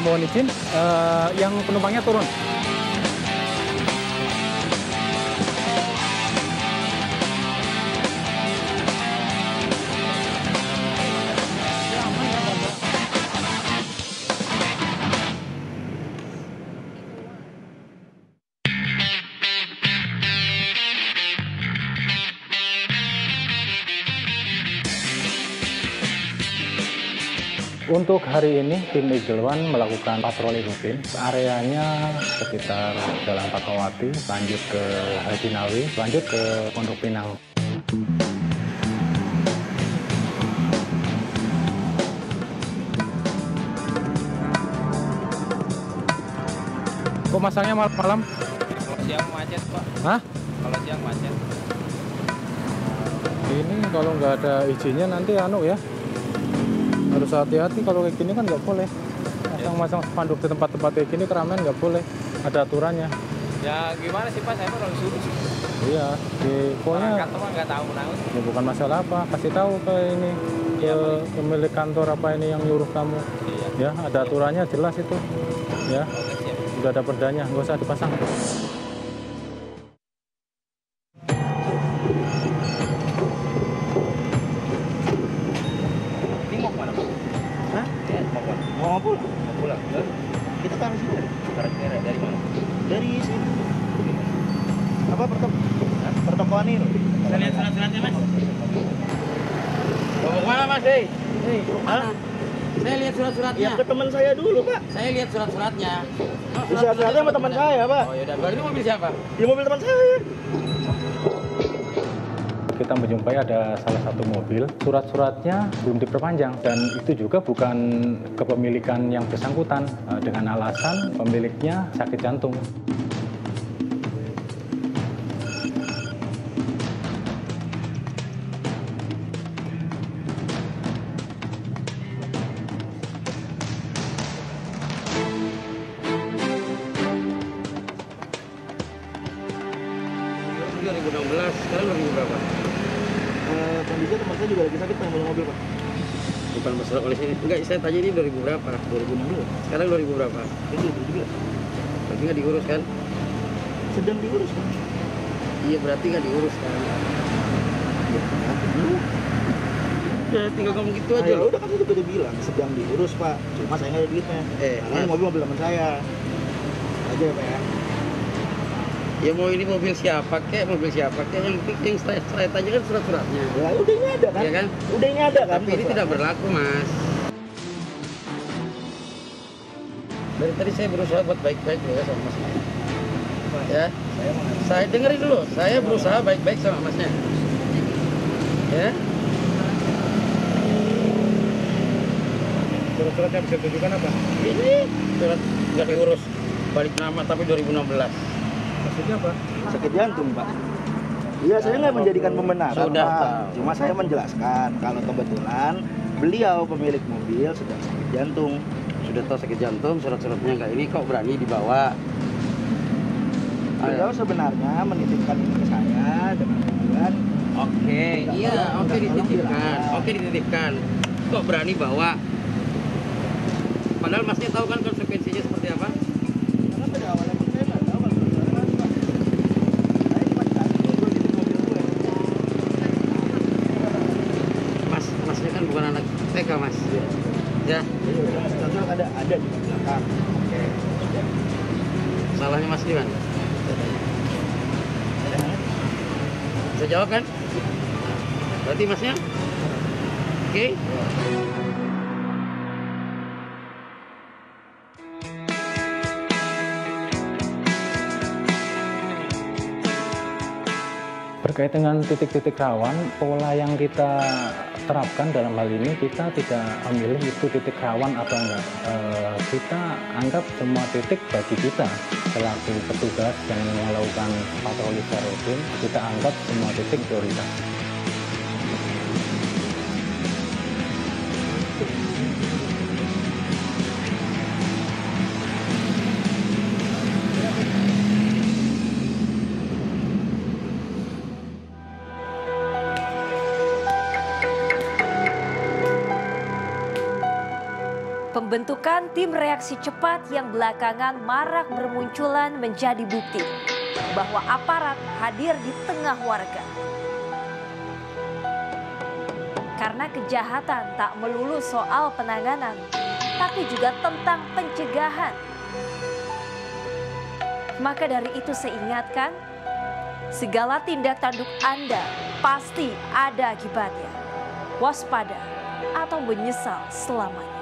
mohon izin, yang penumpangnya turun. Untuk hari ini, tim Eagle One melakukan patroli rutin. Areanya sekitar Jalan Fatmawati, lanjut ke Haji Nawawi, lanjut ke Pondok Pinang. Kok masangnya malam? Kalau siang macet, Pak. Hah? Kalau siang macet. Ini kalau nggak ada izinnya nanti anu ya. Harus hati-hati kalau kayak gini kan nggak boleh. Masang-masang spanduk di tempat-tempat kayak gini keramaian nggak boleh. Ada aturannya. Ya gimana sih Pak, saya orang suruh. Iya, pokoknya nggak tahu ya, bukan masalah apa, kasih tahu ke ini ya, ke pemilik kantor apa ini yang nyuruh kamu. Iya. Ya, ada aturannya jelas itu. Ya, sudah ada perdanya, nggak usah dipasang. Mau pulang. Kita taruh sini. Taruh kira dari mana? Dari sini. Apa pertokoan ini? Saya lihat surat-suratnya, Mas. Mau kemana, Mas? Saya lihat surat-suratnya. Ya, ke teman saya dulu, Pak. Saya lihat surat-suratnya. Surat-suratnya sama teman saya, Pak. Oh, yaudah. Ini mobil siapa? Ini mobil teman saya. Kita menjumpai ada salah satu mobil, surat-suratnya belum diperpanjang dan itu juga bukan kepemilikan yang bersangkutan dengan alasan pemiliknya sakit jantung. Sekarang 2016 berapa? Kondisinya teman saya juga lagi sakit pengen mobil, Pak. Bukan masalah oleh saya. Enggak, saya tanya ini 2000 berapa? 2016. Sekarang 2000 berapa? Itu 2017. Berarti nggak diurus kan? Sedang diurus, Pak. Iya, berarti nggak diurus kan? Iya, dulu. Udah tinggal ngomong gitu aja. Udah kan itu udah bilang sedang diurus, Pak. Cuma saya nggak ada duitnya. Ini mobil teman saya. Aja ya, Pak ya. Ya mau ini mobil siapa kek yang saya tanya kan surat-suratnya. Ya udah ini ada kan? Ya kan? Udah ini ada kan? Tapi ini tidak berlaku, Mas. Dari tadi saya berusaha buat baik-baik juga sama Mas. Ya, saya dengerin dulu. Saya berusaha baik-baik sama Masnya. Ya. Surat-surat yang bisa tunjukkan apa? Ini surat nggak diurus, balik nama tapi 2016. Sakitnya apa? Sakit jantung, Pak. Iya, saya nggak menjadikan pembenaran, Pak. Cuma saya menjelaskan kalau kebetulan beliau pemilik mobil sedang sakit jantung. Sudah tahu sakit jantung, surat-suratnya nggak ini kok berani dibawa. Beliau sebenarnya menitipkan ini ke saya dengan tujuan. Oke, dititipkan. Dititipkan. Kok berani bawa? Padahal Masnya tahu kan konsekuensinya seperti apa? Mas. Ya. Contoh ada di belakang. Oke. Salahnya Mas Iwan. Bisa jawab kan? Berarti Masnya? Oke. Berkait dengan titik-titik rawan, pola yang kita terapkan dalam hal ini, kita tidak memilih itu titik rawan atau enggak. Kita anggap semua titik bagi kita selaku petugas yang melakukan patroli secara rutin, kita anggap semua titik prioritas. Pembentukan tim reaksi cepat yang belakangan marak bermunculan menjadi bukti bahwa aparat hadir di tengah warga. Karena kejahatan tak melulu soal penanganan, tapi juga tentang pencegahan. Maka dari itu saya ingatkan, segala tindak tanduk Anda pasti ada akibatnya. Waspada atau menyesal selamanya.